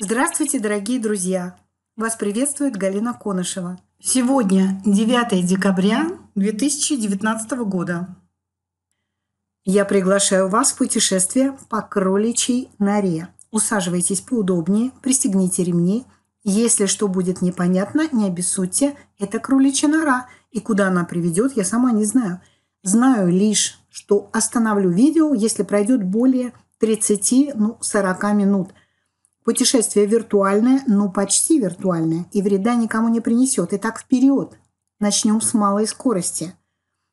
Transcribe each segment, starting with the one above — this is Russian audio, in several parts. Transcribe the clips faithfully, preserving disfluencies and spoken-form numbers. Здравствуйте, дорогие друзья! Вас приветствует Галина Конышева. Сегодня девятое декабря две тысячи девятнадцатого года. Я приглашаю вас в путешествие по кроличьей норе. Усаживайтесь поудобнее, пристегните ремни. Если что будет непонятно, не обессудьте, это кроличья нора. И куда она приведет, я сама не знаю. Знаю лишь, что остановлю видео, если пройдет более тридцати, ну, сорока минут. Путешествие виртуальное, но почти виртуальное, и вреда никому не принесет. Итак, вперед! Начнем с малой скорости.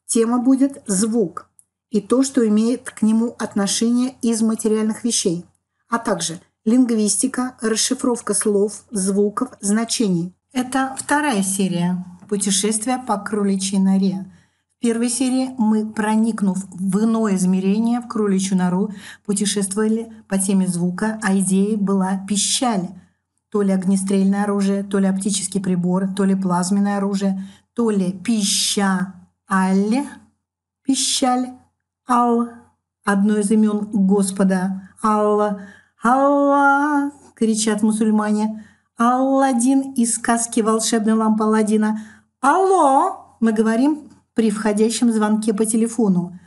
Тема будет звук и то, что имеет к нему отношение из материальных вещей, а также лингвистика, расшифровка слов, звуков, значений. Это вторая серия «Путешествия по кроличьей норе». В первой серии мы, проникнув в иное измерение, в кроличью нору, путешествовали по теме звука, а идеей была пищаль. То ли огнестрельное оружие, то ли оптический прибор, то ли плазменное оружие, то ли пищаль, пищаль, ал, одно из имен Господа, Алла, Алла, кричат мусульмане, Алладин из сказки «Волшебный лампа Аладдина». Алло, мы говорим при входящем звонке по телефону.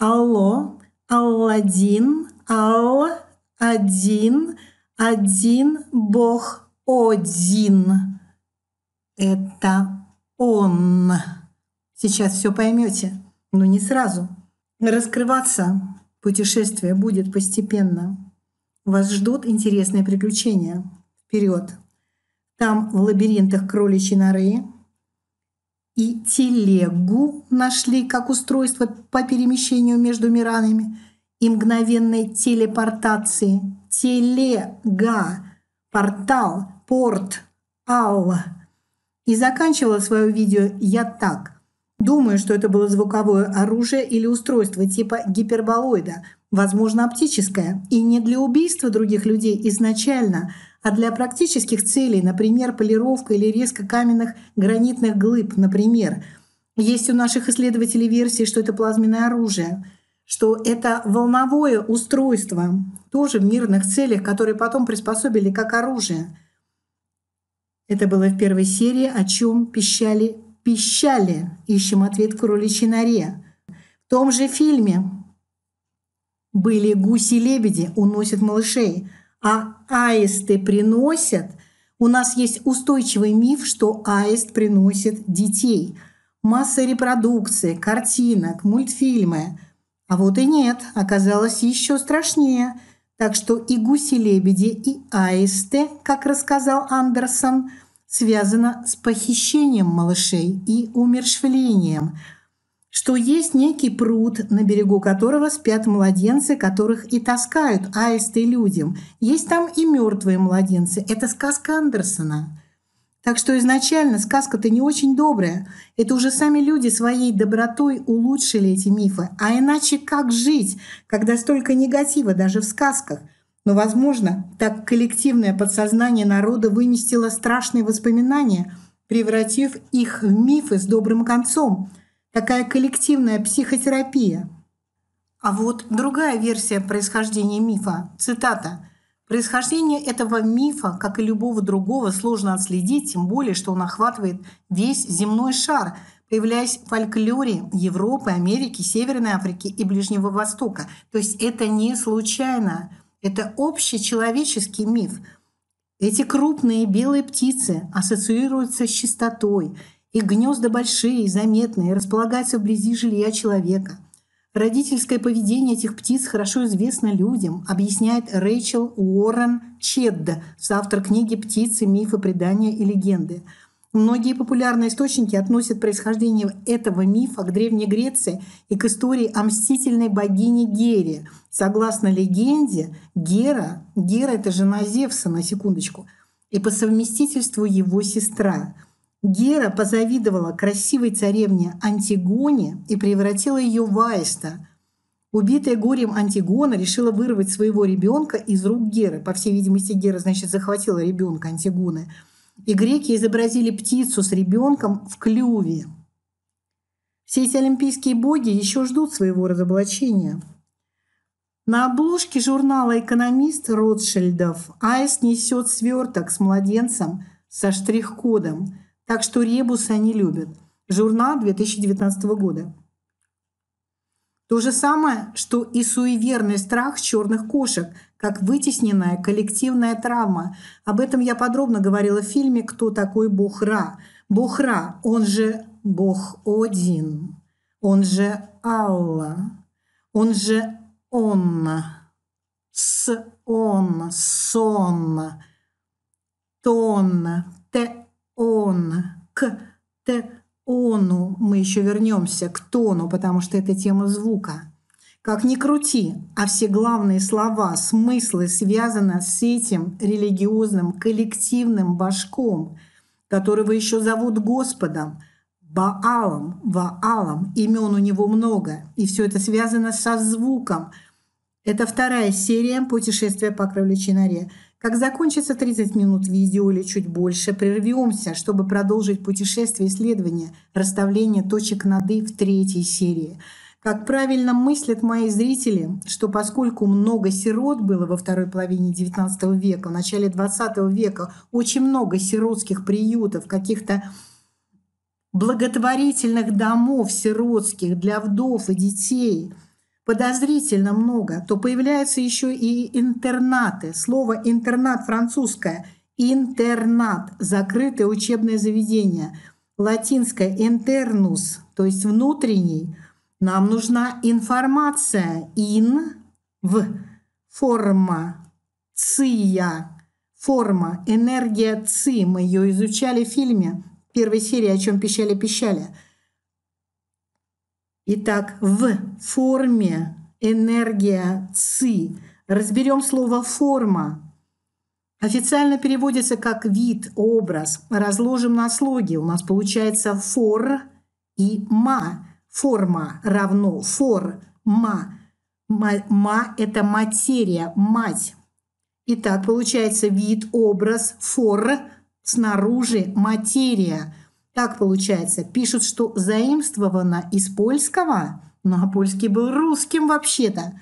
Алло, Алладин, Ал-один, один, Бог один. Это он. Сейчас все поймете, но не сразу. Раскрываться путешествие будет постепенно. Вас ждут интересные приключения. Вперед! Там в лабиринтах кроличьей норы. И телегу нашли как устройство по перемещению между мирами и мгновенной телепортации. Телега, портал, порт, алла. И заканчивала свое видео я так. Думаю, что это было звуковое оружие или устройство типа гиперболоида, возможно, оптическое, и не для убийства других людей изначально, а для практических целей, например, полировка или резка каменных гранитных глыб, например. Есть у наших исследователей версии, что это плазменное оружие, что это волновое устройство, тоже в мирных целях, которые потом приспособили как оружие. Это было в первой серии, о чем пищали, пищали. Ищем ответ в кроличьей норе. В том же фильме были гуси-лебеди, уносят малышей, а аисты приносят. У нас есть устойчивый миф, что аист приносит детей. Масса репродукции, картинок, мультфильмы. А вот и нет, оказалось еще страшнее. Так что и гуси-лебеди, и аисты, как рассказал Андерсон, связано с похищением малышей и умерщвлением. Что есть некий пруд, на берегу которого спят младенцы, которых и таскают аисты людям. Есть там и мертвые младенцы. Это сказка Андерсона. Так что изначально сказка-то не очень добрая. Это уже сами люди своей добротой улучшили эти мифы. А иначе как жить, когда столько негатива даже в сказках? Но, возможно, так коллективное подсознание народа выместило страшные воспоминания, превратив их в мифы с добрым концом. Такая коллективная психотерапия. А вот другая версия происхождения мифа. Цитата. «Происхождение этого мифа, как и любого другого, сложно отследить, тем более, что он охватывает весь земной шар, появляясь в фольклоре Европы, Америки, Северной Африки и Ближнего Востока». То есть это не случайно. Это общечеловеческий миф. Эти крупные белые птицы ассоциируются с чистотой. Их гнезда большие и заметные, располагаются вблизи жилья человека. Родительское поведение этих птиц хорошо известно людям, объясняет Рэйчел Уоррен Чедд, соавтор книги «Птицы, мифы, предания и легенды». Многие популярные источники относят происхождение этого мифа к Древней Греции и к истории о мстительной богине Гере. Согласно легенде, Гера, Гера – это жена Зевса, на секундочку, и по совместительству его сестра. Гера позавидовала красивой царевне Антигоне и превратила ее в аиста. Убитая горем Антигона решила вырвать своего ребенка из рук Геры. По всей видимости, Гера, значит, захватила ребенка Антигоны. И греки изобразили птицу с ребенком в клюве. Все эти олимпийские боги еще ждут своего разоблачения. На обложке журнала «Экономист» Ротшильдов аист несет сверток с младенцем со штрих-кодом, так что ребус они любят. Журнал две тысячи девятнадцатого года. То же самое, что и суеверный страх черных кошек, как вытесненная коллективная травма. Об этом я подробно говорила в фильме «Кто такой бог Ра?». Бог Ра, он же бог Один, он же Алла, он же Он, С, Он, Сон, Тон, Те, Он, К, Те, Ону, мы еще вернемся к тону, потому что это тема звука. Как ни крути, а все главные слова, смыслы связаны с этим религиозным коллективным божком, которого еще зовут Господом, Баалом, Ваалом, имен у него много, и все это связано со звуком. Это вторая серия «Путешествие по кроличьей норе». Как закончится тридцать минут видео или чуть больше, прервемся, чтобы продолжить путешествие исследования расставления точек над «и» в третьей серии. Как правильно мыслят мои зрители, что поскольку много сирот было во второй половине девятнадцатого века, в начале двадцатого века очень много сиротских приютов, каких-то благотворительных домов сиротских для вдов и детей – подозрительно много, то появляются еще и интернаты. Слово «интернат» французское «интернат» – закрытое учебное заведение. Латинское «интернус», то есть «внутренний». Нам нужна информация «ин» в форма «ция». Форма, энергия «ци». Мы ее изучали в фильме в первой серии «О чем пищали-пищали». Итак, в форме энергия ци. Разберем слово «форма». Официально переводится как «вид», «образ». Разложим на слоги. У нас получается «фор» и «ма». Форма равно «фор», «ма». «Ма» — это материя, мать. Итак, получается «вид», «образ», «фор», «снаружи», «материя». Так получается. Пишут, что заимствовано из польского, но ну, а польский был русским вообще-то.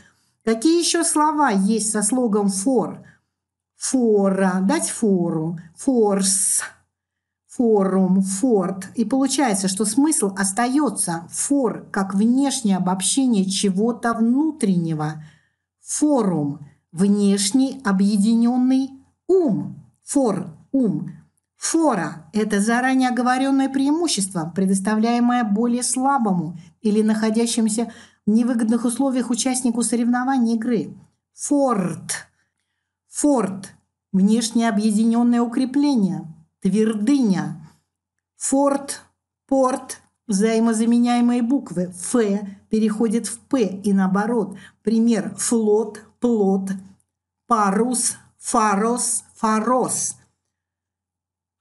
Какие еще слова есть со слогом «фор»? Фора, дать фору, форс, форум, форт. И получается, что смысл остается. Фор как внешнее обобщение чего-то внутреннего. Форум – внешний объединенный ум. Фор – ум. Фора – это заранее оговоренное преимущество, предоставляемое более слабому или находящемуся в невыгодных условиях участнику соревнований игры. Форт. Форт – внешнее объединенное укрепление, твердыня. Форт, порт – взаимозаменяемые буквы. Ф переходит в П и наоборот. Пример – флот, плот, парус, фарос, фарос.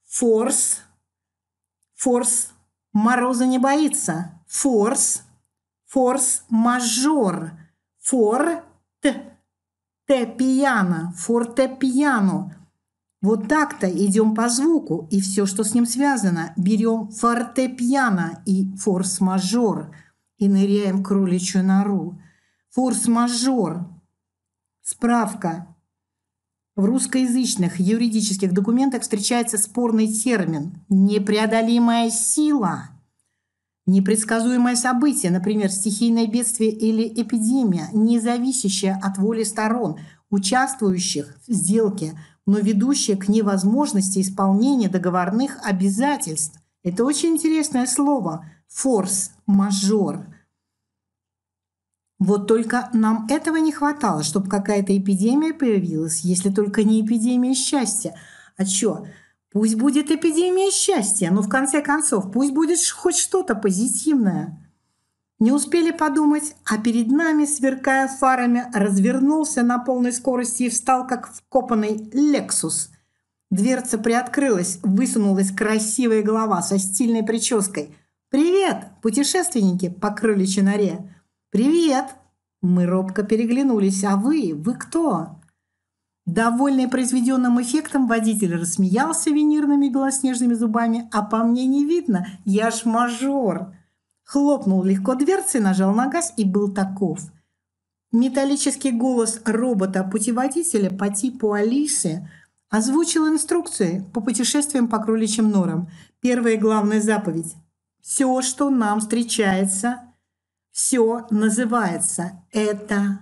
Форс. Форс. Мороза не боится. Форс. Форс мажор. Форт. Тепиано. Фортепиано. Вот так-то идем по звуку и все, что с ним связано. Берем фортепиано и форс мажор и ныряем в кроличью нору. Форс мажор. Справка. В русскоязычных юридических документах встречается спорный термин «непреодолимая сила», непредсказуемое событие, например, стихийное бедствие или эпидемия, не зависящая от воли сторон, участвующих в сделке, но ведущая к невозможности исполнения договорных обязательств. Это очень интересное слово «форс-мажор». Вот только нам этого не хватало, чтобы какая-то эпидемия появилась, если только не эпидемия счастья. А чё? Пусть будет эпидемия счастья, но в конце концов пусть будет хоть что-то позитивное. Не успели подумать, а перед нами, сверкая фарами, развернулся на полной скорости и встал, как вкопанный «Лексус». Дверца приоткрылась, высунулась красивая голова со стильной прической. «Привет, путешественники по кроличьей норе!» «Привет!» Мы робко переглянулись. «А вы? Вы кто?» Довольный произведенным эффектом, водитель рассмеялся винирными белоснежными зубами. «А по мне не видно, я ж мажор!» Хлопнул легко дверцей, нажал на газ и был таков. Металлический голос робота-путеводителя по типу Алисы озвучил инструкции по путешествиям по кроличьим норам. Первая и главная заповедь. Все, что нам встречается, все называется. Это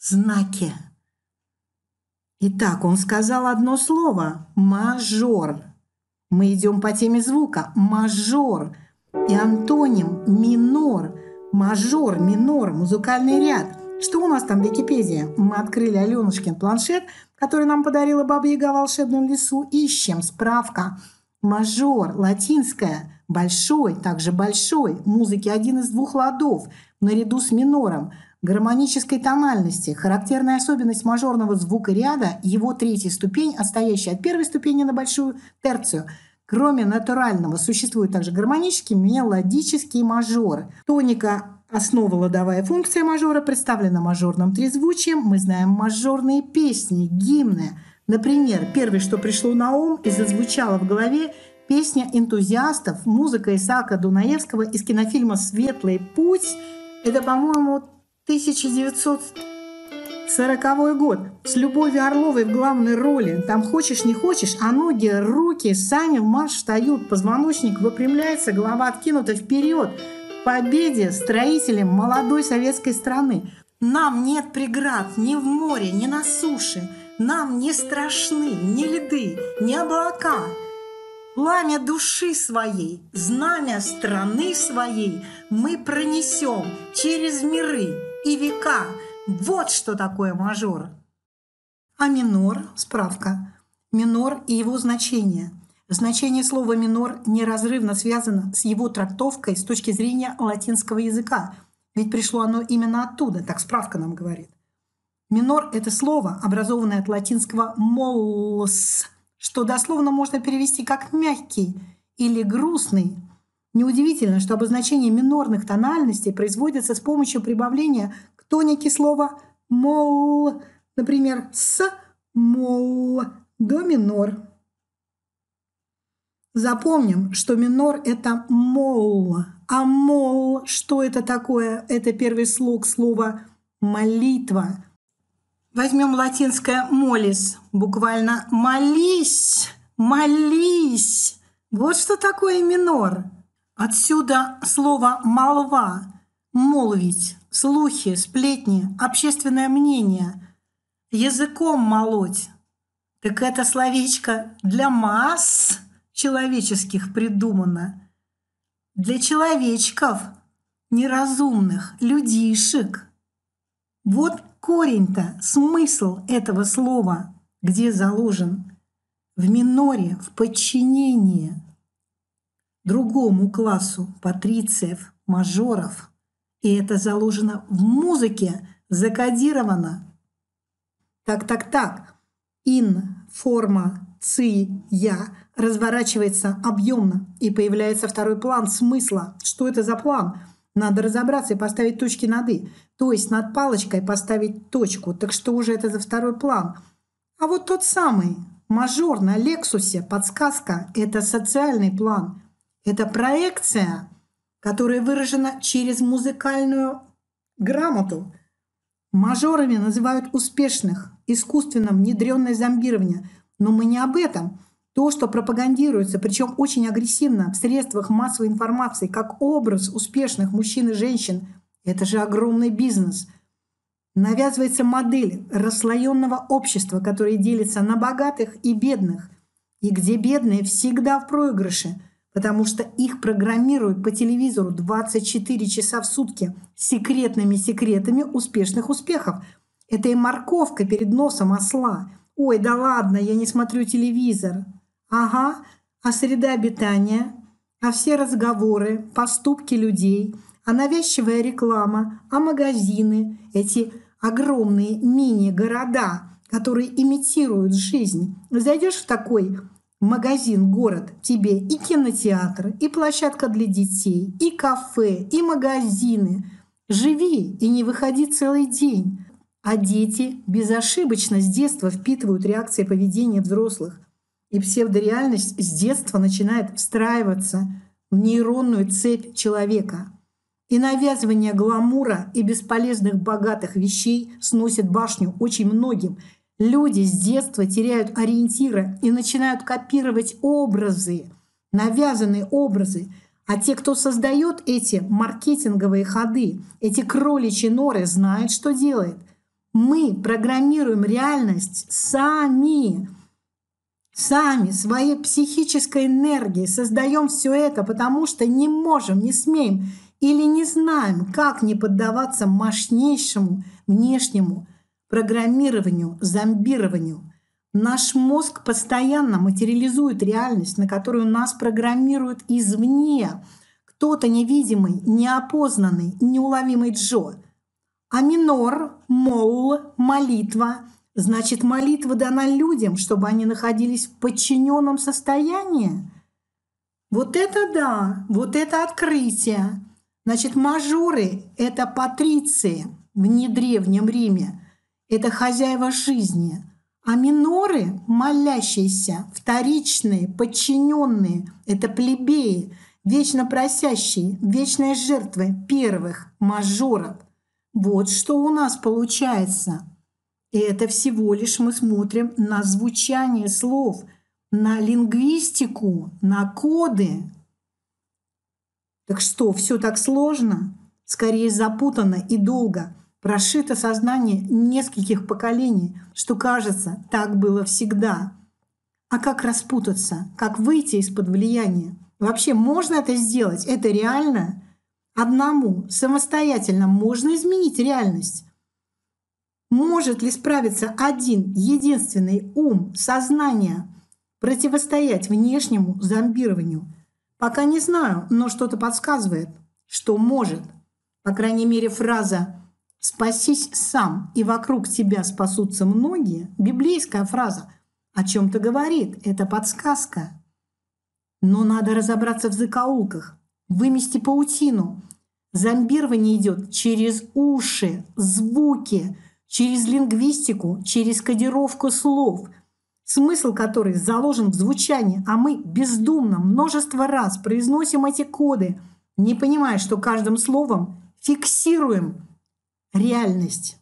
знаки. Итак, он сказал одно слово – мажор. Мы идем по теме звука. Мажор и антоним минор. Мажор, минор, музыкальный ряд. Что у нас там в Википедии? Мы открыли Аленушкин планшет, который нам подарила Баба-Яга в волшебном лесу. Ищем. Справка. Мажор, латинская, большой, также большой, музыки один из двух ладов, наряду с минором, гармонической тональности. Характерная особенность мажорного звукоряда – его третья ступень, отстоящая от первой ступени на большую терцию. Кроме натурального существует также гармонический, мелодический мажор. Тоника – основа ладовая функция мажора представлена мажорным трезвучием. Мы знаем мажорные песни, гимны. Например, первое, что пришло на ум и зазвучало в голове, песня энтузиастов, музыка Исаака Дунаевского из кинофильма «Светлый путь». Это, по-моему, тысяча девятьсот сороковой год. С Любовью Орловой в главной роли. Там хочешь, не хочешь, а ноги, руки сами в марш встают, позвоночник выпрямляется, голова откинута вперед. Победе строителям молодой советской страны. Нам нет преград ни в море, ни на суше. Нам не страшны ни льды, ни облака. Пламя души своей, знамя страны своей мы пронесем через миры и века. Вот что такое мажор. А минор, справка, минор и его значение. Значение слова «минор» неразрывно связано с его трактовкой с точки зрения латинского языка, ведь пришло оно именно оттуда, так справка нам говорит. «Минор» — это слово, образованное от латинского «моллос», что дословно можно перевести как «мягкий» или «грустный». Неудивительно, что обозначение минорных тональностей производится с помощью прибавления к тонике слова «мол», например, «с» — «мол» до «минор». Запомним, что минор – это мол. А мол, что это такое? Это первый слог слова «молитва». Возьмем латинское «молис», буквально «молись», «молись». Вот что такое минор. Отсюда слово «молва», «молвить», «слухи», «сплетни», «общественное мнение», «языком молоть». Так это словечко для масс человеческих придумано. Для человечков, неразумных, людишек. Вот корень-то, смысл этого слова, где заложен? В миноре, в подчинении другому классу патрициев, мажоров. И это заложено в музыке, закодировано. Так, так, так. Ин, форма, ци, я разворачивается объемно и появляется второй план смысла. Что это за план? Надо разобраться и поставить точки над «и». То есть над палочкой поставить точку. Так что уже это за второй план? А вот тот самый мажор на лексусе, подсказка, это социальный план. Это проекция, которая выражена через музыкальную грамоту. Мажорами называют успешных, искусственно внедренное зомбирование. Но мы не об этом. То, что пропагандируется, причем очень агрессивно, в средствах массовой информации, как образ успешных мужчин и женщин, это же огромный бизнес. Навязывается модель расслоенного общества, которое делится на богатых и бедных, и где бедные всегда в проигрыше, потому что их программируют по телевизору двадцать четыре часа в сутки секретными секретами успешных успехов. Это и морковка перед носом осла. «Ой, да ладно, я не смотрю телевизор». Ага, а среда обитания, а все разговоры, поступки людей, а навязчивая реклама, а магазины, эти огромные мини-города, которые имитируют жизнь. Зайдешь в такой магазин-город, тебе и кинотеатр, и площадка для детей, и кафе, и магазины. Живи и не выходи целый день. А дети безошибочно с детства впитывают реакции поведения взрослых. И псевдореальность с детства начинает встраиваться в нейронную цепь человека. И навязывание гламура и бесполезных богатых вещей сносит башню очень многим. Люди с детства теряют ориентиры и начинают копировать образы, навязанные образы. А те, кто создает эти маркетинговые ходы, эти кроличьи норы, знают, что делает. Мы программируем реальность сами, сами, своей психической энергией, создаем все это, потому что не можем, не смеем или не знаем, как не поддаваться мощнейшему внешнему программированию, зомбированию. Наш мозг постоянно материализует реальность, на которую нас программируют извне. Кто-то невидимый, неопознанный, неуловимый Джо. А минор, мол, молитва. Значит, молитва дана людям, чтобы они находились в подчиненном состоянии. Вот это да, вот это открытие. Значит, мажоры — это патриции в недревнем Риме. Это хозяева жизни. А миноры, молящиеся, вторичные, подчиненные, это плебеи, вечно просящие, вечные жертвы первых мажоров. Вот что у нас получается. И это всего лишь мы смотрим на звучание слов, на лингвистику, на коды. Так что, все так сложно? Скорее запутано и долго. Прошито сознание нескольких поколений, что, кажется, так было всегда. А как распутаться? Как выйти из-под влияния? Вообще можно это сделать? Это реально? Одному самостоятельно можно изменить реальность? Может ли справиться один, единственный ум, сознание, противостоять внешнему зомбированию? Пока не знаю, но что-то подсказывает, что может. По крайней мере, фраза «Спасись сам, и вокруг тебя спасутся многие» – библейская фраза. О чем-то говорит, это подсказка. Но надо разобраться в закоулках, вымести паутину. Зомбирование идет через уши, звуки, через лингвистику, через кодировку слов, смысл которых заложен в звучании, а мы бездумно множество раз произносим эти коды, не понимая, что каждым словом фиксируем реальность.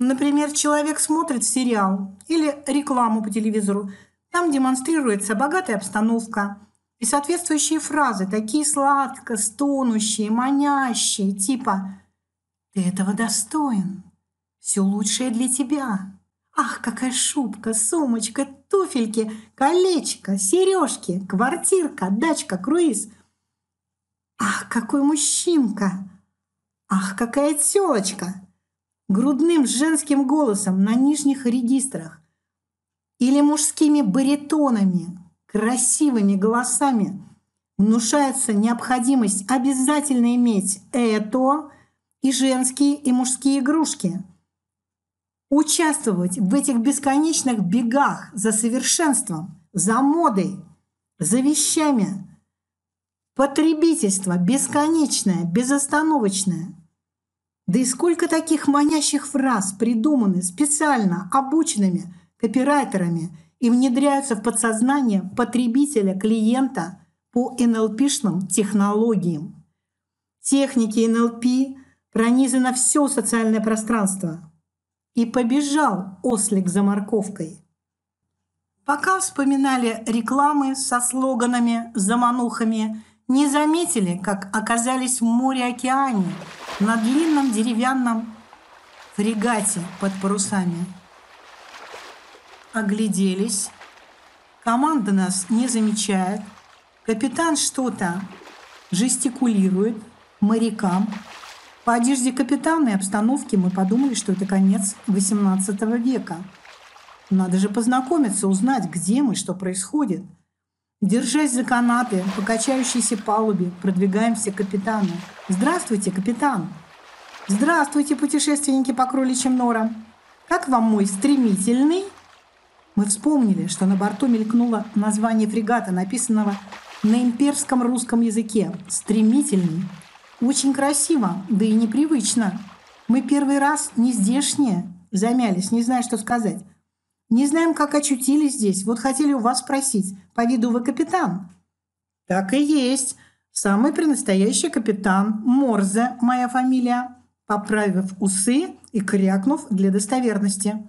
Например, человек смотрит сериал или рекламу по телевизору. Там демонстрируется богатая обстановка и соответствующие фразы, такие сладко стонущие, манящие, типа «Ты этого достоин, все лучшее для тебя. Ах, какая шубка, сумочка, туфельки, колечко, сережки, квартирка, дачка, круиз. Ах, какой мужчинка! Ах, какая тёлочка!» Грудным женским голосом на нижних регистрах или мужскими баритонами, красивыми голосами внушается необходимость обязательно иметь это и женские, и мужские игрушки. Участвовать в этих бесконечных бегах за совершенством, за модой, за вещами. Потребительство бесконечное, безостановочное. Да и сколько таких манящих фраз придуманы специально обученными копирайтерами и внедряются в подсознание потребителя, клиента по эн эл пи-шным технологиям. Техники эн эл пи пронизано все социальное пространство. И побежал ослик за морковкой. Пока вспоминали рекламы со слоганами, заманухами, не заметили, как оказались в море-океане на длинном деревянном фрегате под парусами. Огляделись. Команда нас не замечает. Капитан что-то жестикулирует морякам. По одежде капитана и обстановке мы подумали, что это конец восемнадцатого века. Надо же познакомиться, узнать, где мы, что происходит. Держась за канаты, по качающейся палубе, продвигаемся к капитану. «Здравствуйте, капитан!» «Здравствуйте, путешественники по кроличьим норам! Как вам мой стремительный?» Мы вспомнили, что на борту мелькнуло название фрегата, написанного на имперском русском языке. «Стремительный». Очень красиво, да и непривычно. Мы первый раз не здешние, замялись, не зная, что сказать. «Не знаем, как очутились здесь. Вот хотели у вас спросить. По виду вы капитан?» «Так и есть. Самый пренастоящий капитан Морзе, моя фамилия, поправив усы и крякнув для достоверности.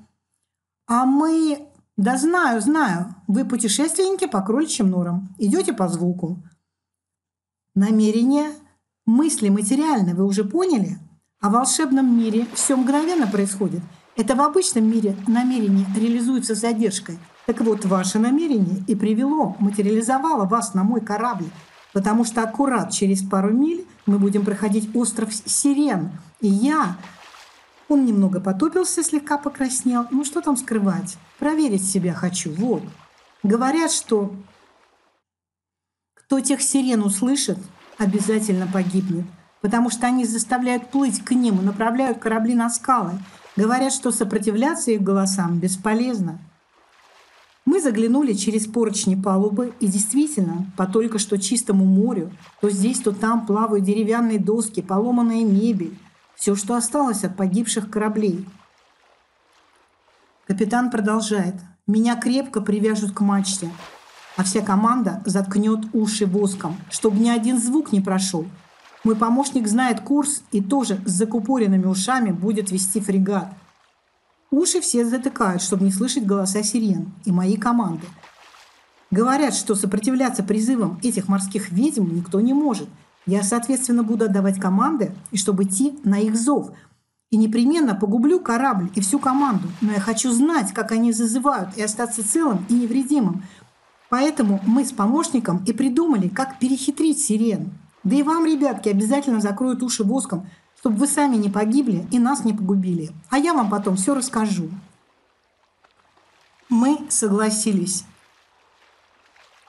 А мы... Да знаю, знаю, вы путешественники по кроличьим норам, идете по звуку. Намерения, мысли материальны, вы уже поняли? А в волшебном мире все мгновенно происходит. Это в обычном мире намерение реализуется с задержкой. Так вот, ваше намерение и привело, материализовало вас на мой корабль, потому что аккурат через пару миль мы будем проходить остров Сирен. И я... Он немного потупился, слегка покраснел. Ну что там скрывать? Проверить себя хочу. Вот. Говорят, что кто тех сирен услышит, обязательно погибнет, потому что они заставляют плыть к ним и направляют корабли на скалы. Говорят, что сопротивляться их голосам бесполезно. Мы заглянули через поручни палубы, и действительно, по только что чистому морю, то здесь, то там плавают деревянные доски, поломанная мебель, все, что осталось от погибших кораблей. Капитан продолжает. Меня крепко привяжут к мачте, а вся команда заткнет уши воском, чтобы ни один звук не прошел. Мой помощник знает курс и тоже с закупоренными ушами будет вести фрегат. Уши все затыкают, чтобы не слышать голоса сирен и моей команды. Говорят, что сопротивляться призывам этих морских ведьм никто не может. Я, соответственно, буду отдавать команды, и чтобы идти на их зов. И непременно погублю корабль и всю команду. Но я хочу знать, как они зазывают, и остаться целым и невредимым. Поэтому мы с помощником и придумали, как перехитрить сирен. Да и вам, ребятки, обязательно закроют уши воском, чтобы вы сами не погибли и нас не погубили. А я вам потом все расскажу. Мы согласились.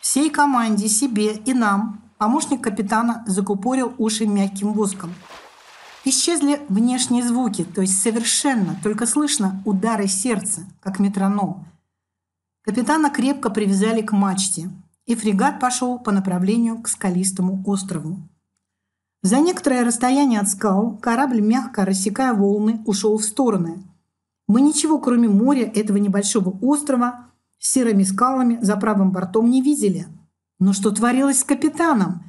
Всей команде, себе и нам. Помощник капитана закупорил уши мягким воском. Исчезли внешние звуки, то есть совершенно, только слышно удары сердца, как метроном. Капитана крепко привязали к мачте, и фрегат пошел по направлению к скалистому острову. За некоторое расстояние от скал корабль, мягко рассекая волны, ушел в стороны. Мы ничего, кроме моря, этого небольшого острова с серыми скалами за правым бортом не видели. Но что творилось с капитаном?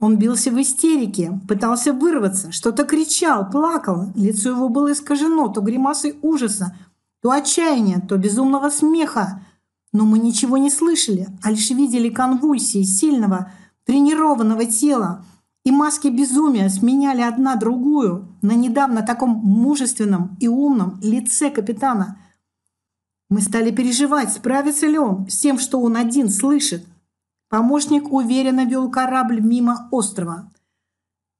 Он бился в истерике, пытался вырваться, что-то кричал, плакал. Лицо его было искажено то гримасой ужаса, то отчаяния, то безумного смеха. Но мы ничего не слышали, а лишь видели конвульсии сильного, тренированного тела. И маски безумия сменяли одна другую на недавно таком мужественном и умном лице капитана. Мы стали переживать, справится ли он с тем, что он один слышит. Помощник уверенно вел корабль мимо острова.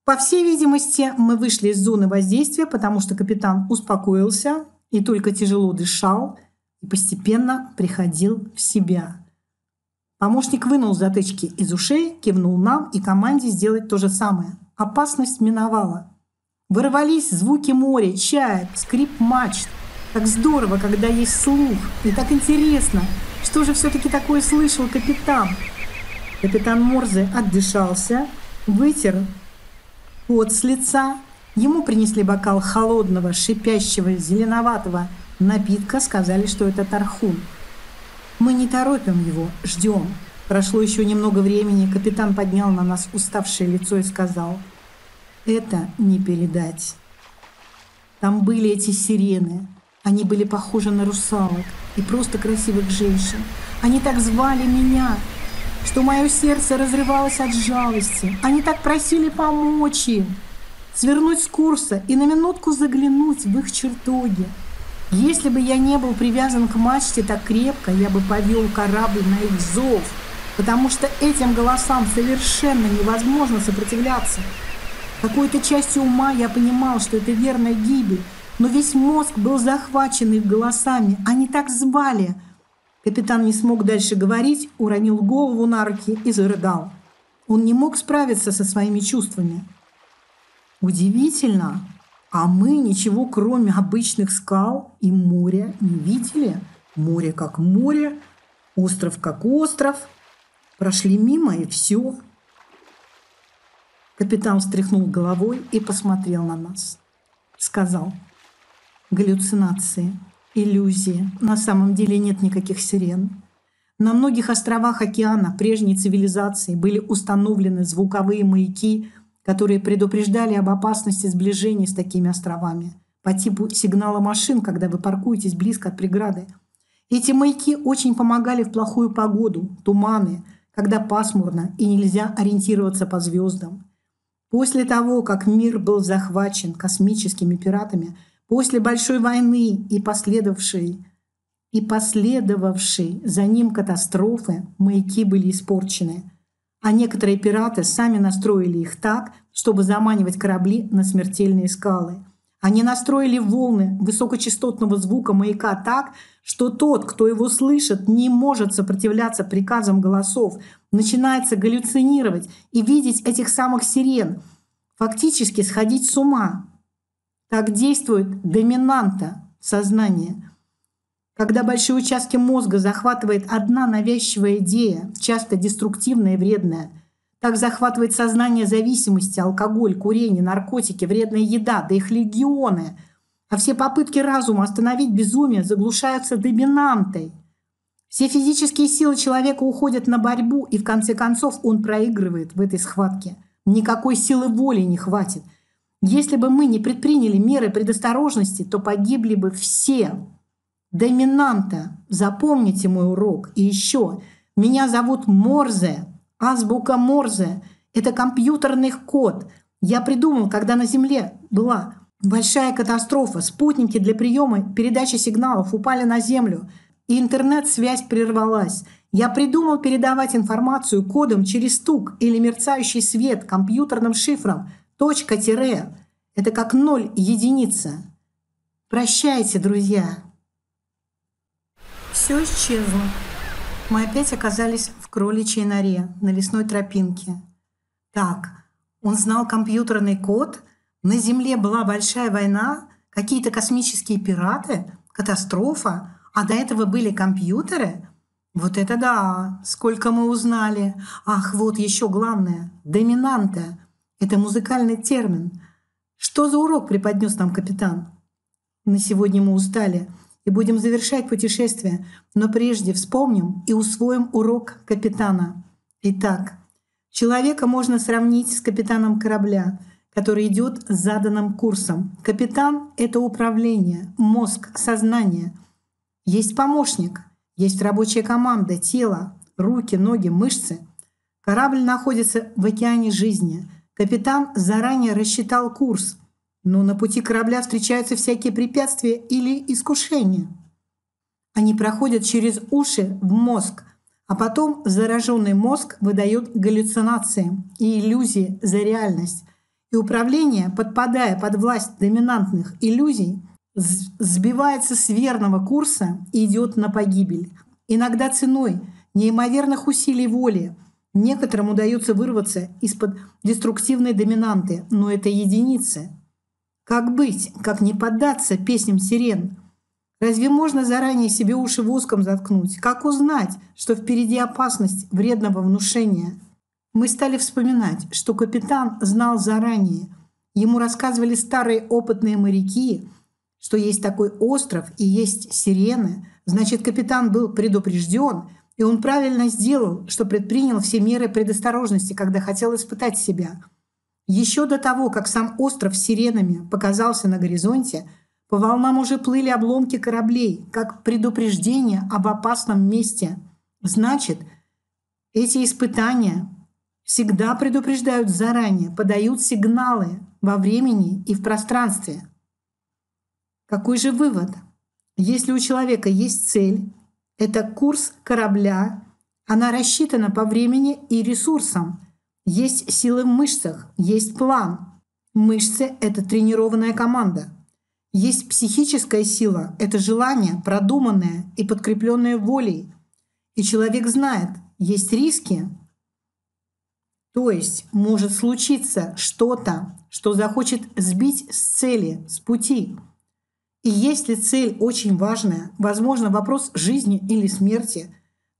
По всей видимости, мы вышли из зоны воздействия, потому что капитан успокоился и только тяжело дышал и постепенно приходил в себя. Помощник вынул затычки из ушей, кивнул нам и команде сделать то же самое. Опасность миновала. Вырвались звуки моря, чаек, скрип мачт. Так здорово, когда есть слух. И так интересно, что же все-таки такое слышал капитан? Капитан Морзе отдышался, вытер пот с лица. Ему принесли бокал холодного, шипящего, зеленоватого напитка. Сказали, что это тархун. Мы не торопим его, ждем. Прошло еще немного времени. Капитан поднял на нас уставшее лицо и сказал: «Это не передать. Там были эти сирены. Они были похожи на русалок и просто красивых женщин. Они так звали меня, что мое сердце разрывалось от жалости. Они так просили помочь им, свернуть с курса и на минутку заглянуть в их чертоги. Если бы я не был привязан к мачте так крепко, я бы повел корабль на их зов, потому что этим голосам совершенно невозможно сопротивляться. Какой-то частью ума я понимал, что это верная гибель, но весь мозг был захвачен их голосами. Они так звали». Капитан не смог дальше говорить, уронил голову на руки и зарыдал. Он не мог справиться со своими чувствами. Удивительно, а мы ничего, кроме обычных скал и моря, не видели. Море как море, остров как остров. Прошли мимо и все. Капитан встряхнул головой и посмотрел на нас. Сказал: «Галлюцинации. Иллюзии. На самом деле нет никаких сирен. На многих островах океана прежней цивилизации были установлены звуковые маяки, которые предупреждали об опасности сближения с такими островами по типу сигнала машин, когда вы паркуетесь близко от преграды. Эти маяки очень помогали в плохую погоду, туманы, когда пасмурно и нельзя ориентироваться по звездам. После того, как мир был захвачен космическими пиратами, после Большой войны и последовавшей, и последовавшей за ним катастрофы, маяки были испорчены. А некоторые пираты сами настроили их так, чтобы заманивать корабли на смертельные скалы. Они настроили волны высокочастотного звука маяка так, что тот, кто его слышит, не может сопротивляться приказам голосов, начинается галлюцинировать и видеть этих самых сирен, фактически сходить с ума. Так действует доминанта сознания. Когда большие участки мозга захватывает одна навязчивая идея, часто деструктивная и вредная. Так захватывает сознание зависимости, алкоголь, курение, наркотики, вредная еда, да их легионы. А все попытки разума остановить безумие заглушаются доминантой. Все физические силы человека уходят на борьбу, и в конце концов он проигрывает в этой схватке. Никакой силы воли не хватит. Если бы мы не предприняли меры предосторожности, то погибли бы все. Доминанта. Запомните мой урок. И еще. Меня зовут Морзе. Азбука Морзе – это компьютерный код. Я придумал, когда на Земле была большая катастрофа. Спутники для приема передачи сигналов упали на Землю, и интернет-связь прервалась. Я придумал передавать информацию кодом через стук или мерцающий свет компьютерным шифром. Точка-тире – это как ноль единица. Прощайте, друзья. Все исчезло. Мы опять оказались в кроличьей норе на лесной тропинке. Так, он знал компьютерный код, на Земле была большая война, какие-то космические пираты, катастрофа, а до этого были компьютеры. Вот это да, сколько мы узнали. Ах, вот еще главное, доминанта. Это музыкальный термин. Что за урок преподнес нам капитан? На сегодня мы устали и будем завершать путешествие, но прежде вспомним и усвоим урок капитана. Итак, человека можно сравнить с капитаном корабля, который идет заданным курсом. Капитан — это управление, мозг, сознание. Есть помощник, есть рабочая команда, тело, руки, ноги, мышцы. Корабль находится в океане жизни. Капитан заранее рассчитал курс, но на пути корабля встречаются всякие препятствия или искушения. Они проходят через уши в мозг, а потом зараженный мозг выдает галлюцинации и иллюзии за реальность. И управление, подпадая под власть доминантных иллюзий, сбивается с верного курса и идет на погибель. Иногда ценой неимоверных усилий воли. Некоторым удается вырваться из-под деструктивной доминанты, но это единицы. Как быть, как не поддаться песням сирен? Разве можно заранее себе уши воском заткнуть? Как узнать, что впереди опасность вредного внушения? Мы стали вспоминать, что капитан знал заранее. Ему рассказывали старые опытные моряки, что есть такой остров и есть сирены. Значит, капитан был предупрежден, и он правильно сделал, что предпринял все меры предосторожности, когда хотел испытать себя. Еще до того, как сам остров с сиренами показался на горизонте, по волнам уже плыли обломки кораблей, как предупреждение об опасном месте. Значит, эти испытания всегда предупреждают заранее, подают сигналы во времени и в пространстве. Какой же вывод? Если у человека есть цель, это курс корабля, она рассчитана по времени и ресурсам. Есть силы в мышцах, есть план. Мышцы — это тренированная команда. Есть психическая сила — это желание, продуманное и подкрепленное волей. И человек знает, есть риски. То есть может случиться что-то, что захочет сбить с цели, с пути. И если цель очень важная, возможно, вопрос жизни или смерти,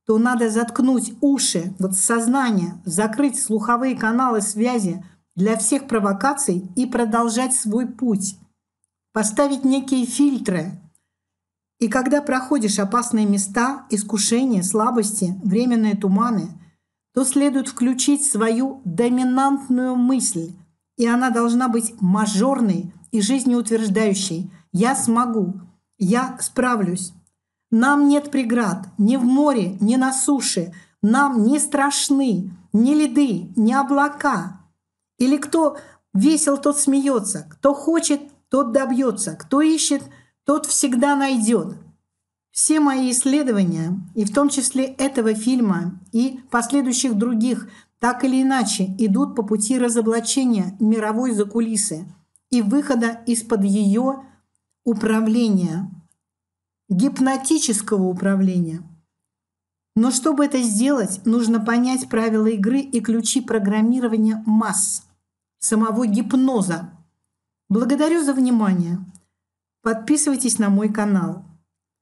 то надо заткнуть уши, вот сознание, закрыть слуховые каналы связи для всех провокаций и продолжать свой путь. Поставить некие фильтры. И когда проходишь опасные места, искушения, слабости, временные туманы, то следует включить свою доминантную мысль, и она должна быть мажорной и жизнеутверждающей. «Я смогу», «Я справлюсь». Нам нет преград ни в море, ни на суше, нам не страшны ни льды, ни облака. Или кто весел, тот смеется, кто хочет, тот добьется, кто ищет, тот всегда найдет. Все мои исследования, и в том числе этого фильма и последующих других, так или иначе идут по пути разоблачения мировой закулисы и выхода из-под ее управления, гипнотического управления. Но чтобы это сделать, нужно понять правила игры и ключи программирования масс, самого гипноза. Благодарю за внимание. Подписывайтесь на мой канал.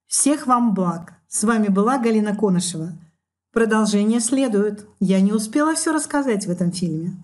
Всех вам благ. С вами была Галина Конышева. Продолжение следует. Я не успела все рассказать в этом фильме.